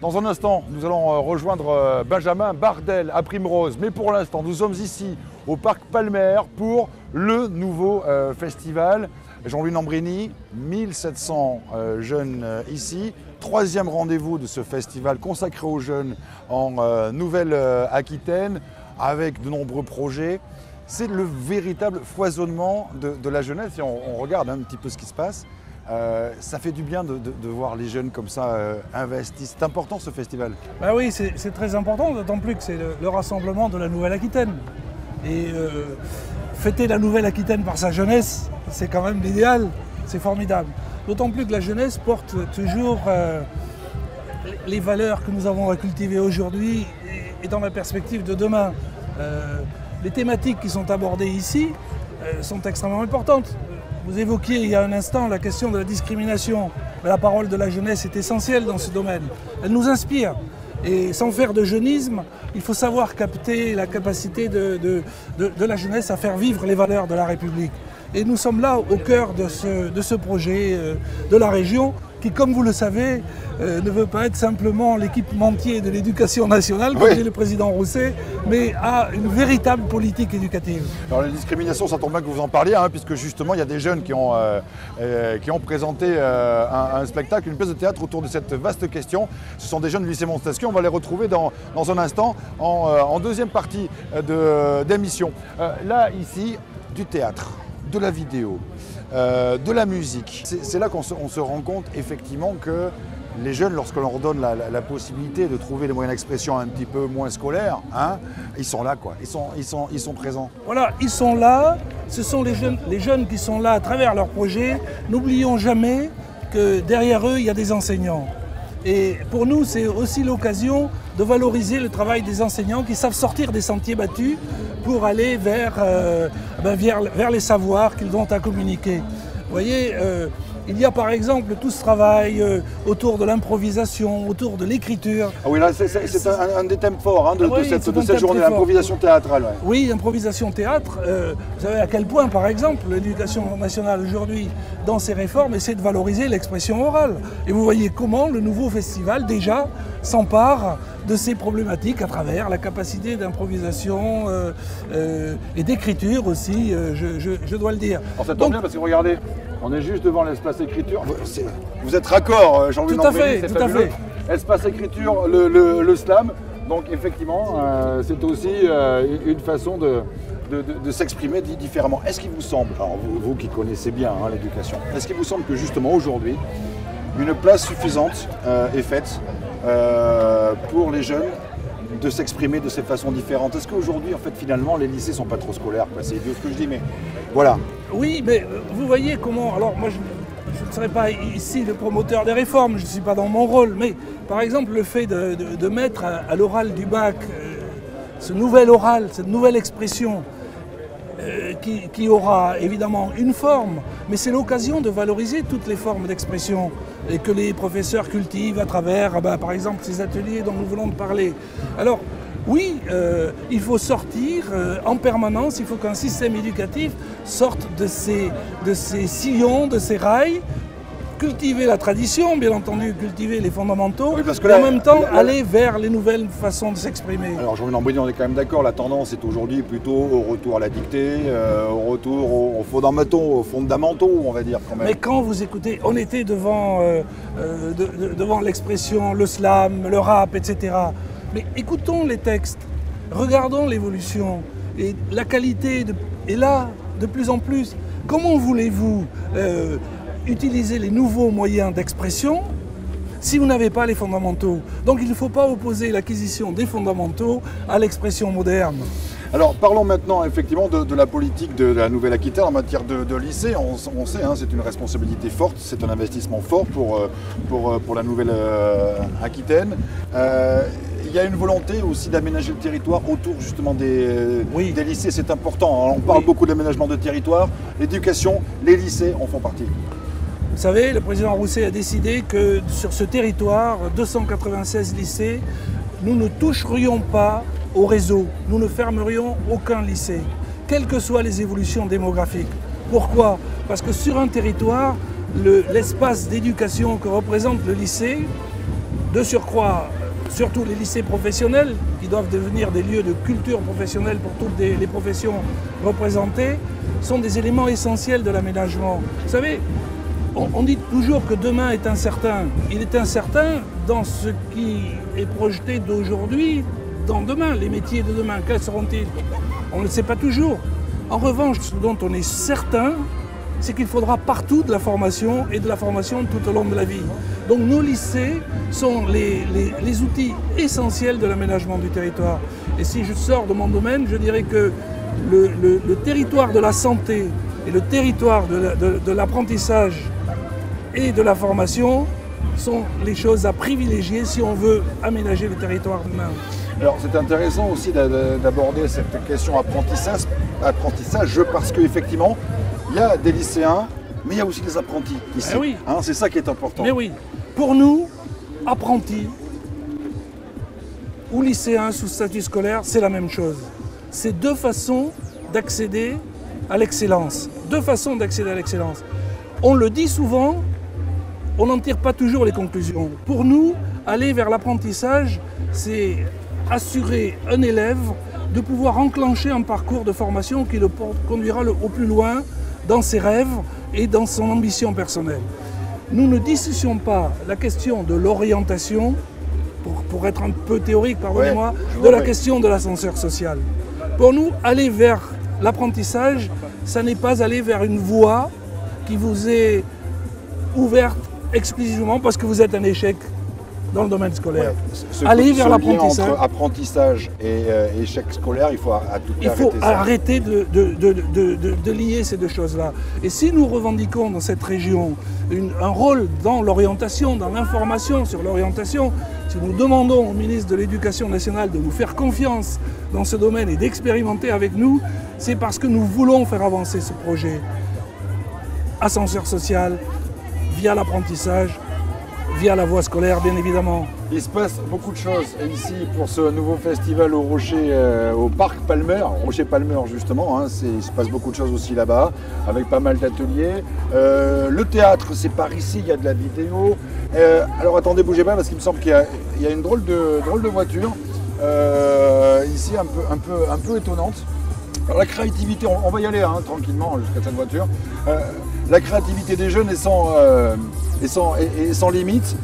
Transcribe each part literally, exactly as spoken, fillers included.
Dans un instant, nous allons rejoindre Benjamin Bardel à Primerose. Mais pour l'instant, nous sommes ici au Parc Palmer pour le nouveau euh, festival. Jean-Louis Nembrini, mille sept cents euh, jeunes euh, ici. Troisième rendez-vous de ce festival consacré aux jeunes en euh, Nouvelle-Aquitaine, avec de nombreux projets. C'est le véritable foisonnement de, de la jeunesse. Et on, on regarde un petit peu ce qui se passe. Euh, ça fait du bien de, de, de voir les jeunes comme ça euh, investis. C'est important ce festival. Bah oui, c'est très important, d'autant plus que c'est le, le rassemblement de la Nouvelle-Aquitaine. Et euh, fêter la Nouvelle-Aquitaine par sa jeunesse, c'est quand même l'idéal, c'est formidable. D'autant plus que la jeunesse porte toujours euh, les valeurs que nous avons à cultiver aujourd'hui et, et dans la perspective de demain. Euh, les thématiques qui sont abordées ici euh, sont extrêmement importantes. Vous évoquiez il y a un instant la question de la discrimination. La parole de la jeunesse est essentielle dans ce domaine. Elle nous inspire. Et sans faire de jeunisme, il faut savoir capter la capacité de, de, de, de la jeunesse à faire vivre les valeurs de la République. Et nous sommes là au cœur de ce, de ce projet euh, de la région qui, comme vous le savez, euh, ne veut pas être simplement l'équipementier de l'éducation nationale, comme oui. dit le président Rousset, mais a une véritable politique éducative. Alors les discriminations, ça tombe bien que vous en parliez, hein, puisque justement il y a des jeunes qui ont, euh, euh, qui ont présenté euh, un, un spectacle, une pièce de théâtre autour de cette vaste question. Ce sont des jeunes du lycée Montesquieu, on va les retrouver dans, dans un instant en, euh, en deuxième partie de, d'émission. Euh, là, ici, du théâtre, de la vidéo, Euh, de la musique. C'est là qu'on se, on se rend compte effectivement que les jeunes, lorsqu'on leur donne la, la, la possibilité de trouver les moyens d'expression un petit peu moins scolaires, hein, ils sont là quoi, ils sont, ils sont, ils sont présents. Voilà, ils sont là, ce sont les jeunes, les jeunes qui sont là à travers leurs projets. N'oublions jamais que derrière eux, il y a des enseignants. Et pour nous, c'est aussi l'occasion de valoriser le travail des enseignants qui savent sortir des sentiers battus pour aller vers, euh, ben vers, vers les savoirs qu'ils ont à communiquer. Vous voyez, euh, il y a par exemple tout ce travail euh, autour de l'improvisation, autour de l'écriture. Ah oui, là c'est un, un des thèmes forts hein, de, ah oui, de cette, de cette journée, l'improvisation théâtrale. Ouais. Oui, l'improvisation théâtre. Euh, vous savez à quel point par exemple l'éducation nationale aujourd'hui dans ses réformes essaie de valoriser l'expression orale. Et vous voyez comment le nouveau festival déjà s'empare de ces problématiques à travers la capacité d'improvisation euh, euh, et d'écriture aussi, euh, je, je, je dois le dire. Alors ça tombe donc bien parce que regardez, on est juste devant l'espace écriture. Vous, vous êtes raccord, Jean-Louis Nembrini, c'est fabuleux. Espace écriture, le, le, le slam, donc effectivement, euh, c'est aussi euh, une façon de, de, de, de s'exprimer différemment. Est-ce qu'il vous semble, alors vous, vous qui connaissez bien hein, l'éducation, est-ce qu'il vous semble que justement aujourd'hui, une place suffisante euh, est faite Euh, pour les jeunes de s'exprimer de ces façons différentes? Est-ce qu'aujourd'hui, en fait, finalement, les lycées sont pas trop scolaires? C'est idiot ce que je dis, mais voilà. Oui, mais vous voyez comment... Alors, moi, je, je ne serai pas ici le promoteur des réformes, je ne suis pas dans mon rôle, mais par exemple, le fait de, de, de mettre à, à l'oral du bac euh, ce nouvel oral, cette nouvelle expression euh, qui, qui aura évidemment une forme, mais c'est l'occasion de valoriser toutes les formes d'expression et que les professeurs cultivent à travers, bah, par exemple, ces ateliers dont nous venons de parler. Alors, oui, euh, il faut sortir euh, en permanence, il faut qu'un système éducatif sorte de ces, de ces sillons, de ces rails, cultiver la tradition, bien entendu, cultiver les fondamentaux, oui, parce que là, et en même temps, là, là, aller vers les nouvelles façons de s'exprimer. Alors, Jean-Louis Nembrini, on est quand même d'accord, la tendance est aujourd'hui plutôt au retour à la dictée, euh, au retour aux fondamentaux, aux fondamentaux, on va dire quand même. Mais quand vous écoutez, on était devant, euh, euh, de, de, devant l'expression, le slam, le rap, et cetera. Mais écoutons les textes, regardons l'évolution, et la qualité de, est là, de plus en plus. Comment voulez-vous euh, utiliser les nouveaux moyens d'expression si vous n'avez pas les fondamentaux? Donc il ne faut pas opposer l'acquisition des fondamentaux à l'expression moderne. Alors parlons maintenant effectivement de, de la politique de, de la Nouvelle-Aquitaine en matière de, de lycée. On, on sait, hein, c'est une responsabilité forte, c'est un investissement fort pour, pour, pour la Nouvelle-Aquitaine. Euh, Il y a une volonté aussi d'aménager le territoire autour justement des, oui. des lycées, c'est important. On parle oui. beaucoup d'aménagement de territoire, l'éducation, les lycées en font partie. Vous savez, le président Rousset a décidé que sur ce territoire, deux cent quatre-vingt-seize lycées, nous ne toucherions pas au réseau, nous ne fermerions aucun lycée, quelles que soient les évolutions démographiques. Pourquoi? Parce que sur un territoire, l'espace le, d'éducation que représente le lycée De surcroît, surtout les lycées professionnels, qui doivent devenir des lieux de culture professionnelle pour toutes les professions représentées, sont des éléments essentiels de l'aménagement. Vous savez, on dit toujours que demain est incertain. Il est incertain dans ce qui est projeté d'aujourd'hui dans demain. Les métiers de demain, quels seront-ils? On ne le sait pas toujours. En revanche, ce dont on est certain, c'est qu'il faudra partout de la formation et de la formation tout au long de la vie. Donc nos lycées sont les, les, les outils essentiels de l'aménagement du territoire. Et si je sors de mon domaine, je dirais que le, le, le territoire de la santé et le territoire de l'apprentissage et de la formation sont les choses à privilégier si on veut aménager le territoire humain. Alors c'est intéressant aussi d'aborder cette question apprentissage, apprentissage parce qu'effectivement, il y a des lycéens, mais il y a aussi des apprentis ici. Eh oui. Hein, c'est ça qui est important. Mais oui, pour nous, apprentis ou lycéens sous statut scolaire, c'est la même chose. C'est deux façons d'accéder à l'excellence. Deux façons d'accéder à l'excellence. On le dit souvent, on n'en tire pas toujours les conclusions. Pour nous, aller vers l'apprentissage, c'est assurer un élève de pouvoir enclencher un parcours de formation qui le conduira au plus loin dans ses rêves et dans son ambition personnelle. Nous ne dissocions pas la question de l'orientation, pour, pour être un peu théorique, pardonnez-moi, ouais, de la question de l'ascenseur social. Pour nous, aller vers l'apprentissage, ça n'est pas aller vers une voie qui vous est ouverte exclusivement parce que vous êtes un échec dans le domaine scolaire. Ouais, aller vers l'apprentissage. Entre apprentissage et euh, échec scolaire, il faut à tout cas arrêter ça. Il faut arrêter de, de, de, de, de, de lier ces deux choses-là. Et si nous revendiquons dans cette région une, un rôle dans l'orientation, dans l'information sur l'orientation, si nous demandons au ministre de l'Éducation nationale de nous faire confiance dans ce domaine et d'expérimenter avec nous, c'est parce que nous voulons faire avancer ce projet. Ascenseur social, via l'apprentissage, via la voie scolaire, bien évidemment. Il se passe beaucoup de choses ici pour ce nouveau festival au Rocher, euh, au Parc Palmer, Rocher Palmer justement, hein, il se passe beaucoup de choses aussi là-bas, avec pas mal d'ateliers. Euh, le théâtre, c'est par ici, il y a de la vidéo. Euh, alors attendez, bougez pas, parce qu'il me semble qu'il y, y a une drôle de, drôle de voiture, euh, ici un peu, un, peu, un peu étonnante. Alors la créativité, on, on va y aller hein, tranquillement jusqu'à cette voiture. Euh, la créativité des jeunes est sans... Euh, Et sans, et, et sans limite.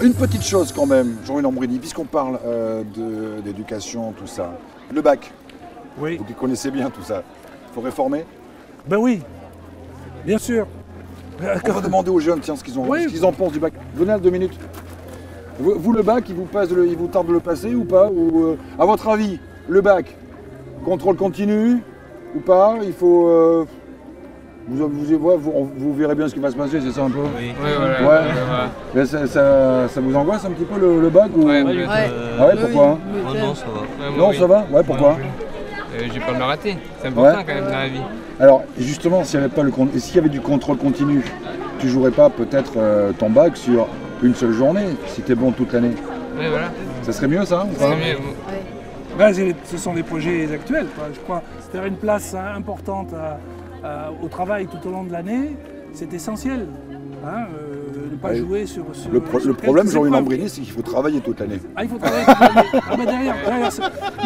Une petite chose quand même, Jean-Louis Nembrini, puisqu'on parle euh, d'éducation, tout ça. Le bac, oui. Vous connaissez bien tout ça. Il faut réformer? Ben oui, bien sûr. On va demander aux jeunes tiens, ce qu'ils ont, oui. qu'ils en pensent du bac. Venez à deux minutes. Vous, vous le bac, il vous, passe le, il vous tarde de le passer ou pas? Ou, euh, à votre avis, le bac, contrôle continu ou pas? Il faut... Euh, Vous, vous, vous, vous verrez bien ce qui va se passer, c'est ça un peu? Oui, oui, voilà. Ouais. Oui, voilà. Mais ça, ça, ça vous angoisse un petit peu le, le bac ou... Ouais, bah, ouais. Euh... ouais, pourquoi? Oui, hein. Oh, non, ça va. Ouais, moi, non, oui. Ça va? Ouais, pourquoi? Euh, J'ai pas de me rater, c'est important ouais. Quand même dans la vie. Alors, justement, s'il n'y avait, con... avait du contrôle continu, tu jouerais pas peut-être euh, ton bac sur une seule journée, si t'es bon toute l'année? Oui, voilà. Ça serait mieux ça? Ça serait mieux, vous... ouais. Ouais, ce sont des projets actuels, quoi, je crois. C'est-à-dire une place hein, importante à... Euh, au travail tout au long de l'année, c'est essentiel. Hein, euh, de ne pas ouais. jouer sur, sur... Le, pro sur le problème, Jean-Louis Nembrini, c'est qu'il faut travailler toute l'année. Ah, il faut travailler toute l'année. Ah, ben derrière, derrière,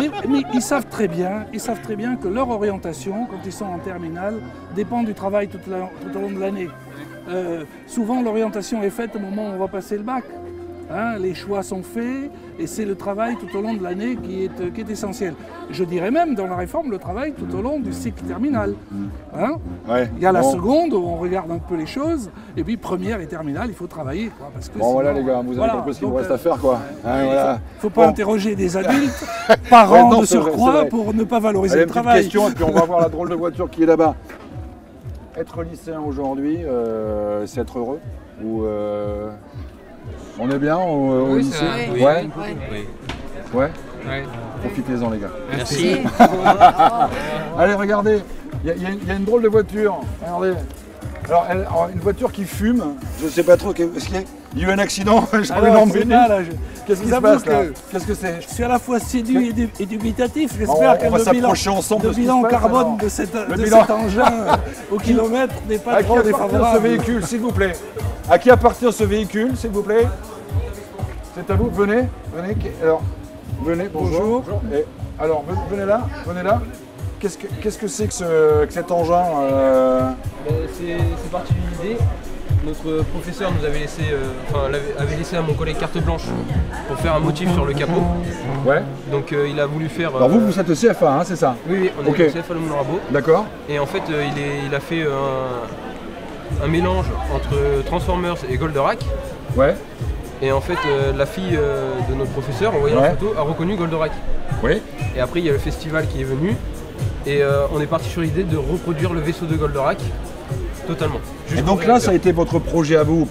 mais, mais ils savent très bien, ils savent très bien que leur orientation, quand ils sont en terminale, dépend du travail tout, la, tout au long de l'année. Euh, souvent, l'orientation est faite au moment où on va passer le bac. Hein, les choix sont faits et c'est le travail tout au long de l'année qui est, qui est essentiel. Je dirais même dans la réforme le travail tout au long du cycle terminal. Hein ouais, il y a bon. La seconde où on regarde un peu les choses et puis première et terminale il faut travailler. Quoi, parce que bon sinon, voilà les gars, vous avez voilà, compris ce qu'il vous reste euh, à faire. Quoi. Ouais, ouais, il ne voilà. faut, faut pas bon. interroger des adultes, parents ouais, non, de surcroît vrai, pour ne pas valoriser Allez, le travail. Une petite question et puis on va voir la drôle de voiture qui est là-bas. Être lycéen aujourd'hui, euh, c'est être heureux ou euh... On est bien au, oui, au lycée oui. Oui. Ouais. Oui. Oui. Ouais. Oui. Profitez-en les gars. Merci. Allez regardez, il y, y, y a une drôle de voiture. Regardez. Alors, elle, alors une voiture qui fume. Je ne sais pas trop. Est-ce qu'il y a eu un accident? Qu'est-ce qui se passe là? Qu'est-ce que c'est? Je suis à la fois séduit et, du, et dubitatif. J'espère que le bilan, ensemble de le bilan carbone de, cette, le de bilan. cet engin au kilomètre n'est pas à trop défavorable. À qui appartient ce véhicule, s'il vous plaît? À qui appartient ce véhicule, s'il vous plaît? C'est à vous, venez, venez, alors, venez, bonjour. bonjour. Et, alors, venez là, venez là. Qu'est-ce que c'est qu -ce que, que, ce, que cet engin euh... ben, c'est parti d'une idée. Notre professeur nous avait laissé, euh, enfin, avait, avait laissé à mon collègue carte blanche pour faire un motif sur le capot. Ouais. Donc euh, il a voulu faire... Euh... Alors vous, vous êtes au C F A, hein, c'est ça? Oui, oui, on est okay. au C F A de Moulin-Rabot. D'accord. Et en fait, euh, il, est, il a fait un, un mélange entre Transformers et Goldorak. Ouais. Et en fait, euh, la fille euh, de notre professeur, en voyant ouais. la photo, a reconnu Goldorak. Oui. Et après, il y a le festival qui est venu. Et euh, on est parti sur l'idée de reproduire le vaisseau de Goldorak. Totalement. Juste et donc là, ça a été votre projet à vous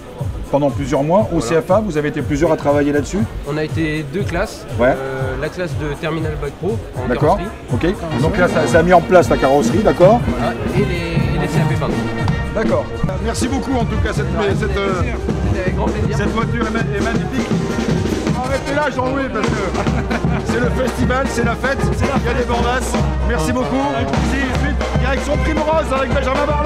pendant plusieurs mois. Au voilà. C F A, vous avez été plusieurs à travailler là-dessus. On a été deux classes. Ouais. Euh, la classe de Terminal Bike Pro en D'accord. Ok. Donc là, ça, ça a mis en place la carrosserie, d'accord. Voilà. Et les, les C F A. D'accord. Merci beaucoup en tout cas. Cette, non, cette, euh, cette voiture est magnifique. Arrêtez là, Jean-Louis, parce que c'est le festival, c'est la fête, il y a des bordasses. Merci beaucoup. Direction Primerose avec Benjamin Bardel.